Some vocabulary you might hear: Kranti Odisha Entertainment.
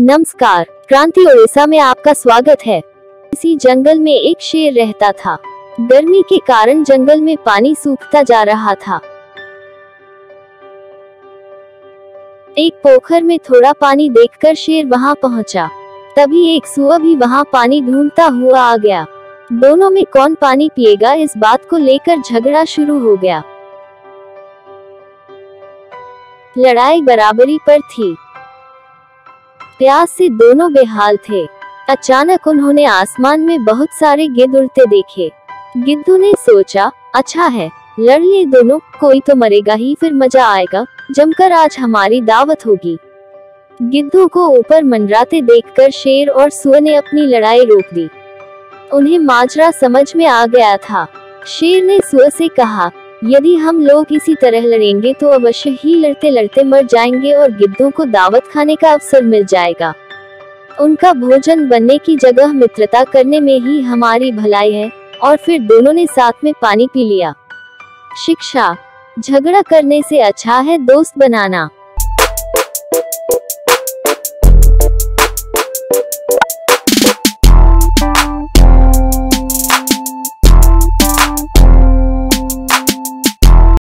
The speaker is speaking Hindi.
नमस्कार, क्रांति ओडिशा में आपका स्वागत है। इसी जंगल में एक शेर रहता था। गर्मी के कारण जंगल में पानी सूखता जा रहा था। एक पोखर में थोड़ा पानी देखकर शेर वहां पहुंचा। तभी एक सुअर भी वहां पानी ढूंढता हुआ आ गया। दोनों में कौन पानी पिएगा, इस बात को लेकर झगड़ा शुरू हो गया। लड़ाई बराबरी पर थी। प्यास से दोनों बेहाल थे। अचानक उन्होंने आसमान में बहुत सारे गिद्ध उड़ते देखे। गिद्धों ने सोचा, अच्छा है, लड़ ले दोनों, कोई तो मरेगा ही, फिर मजा आएगा, जमकर आज हमारी दावत होगी। गिद्धों को ऊपर मंडराते देखकर शेर और सुअर ने अपनी लड़ाई रोक दी। उन्हें माजरा समझ में आ गया था। शेर ने सुअर से कहा, यदि हम लोग इसी तरह लड़ेंगे तो अवश्य ही लड़ते लड़ते मर जाएंगे और गिद्धों को दावत खाने का अवसर मिल जाएगा। उनका भोजन बनने की जगह मित्रता करने में ही हमारी भलाई है। और फिर दोनों ने साथ में पानी पी लिया। शिक्षा: झगड़ा करने से अच्छा है दोस्त बनाना।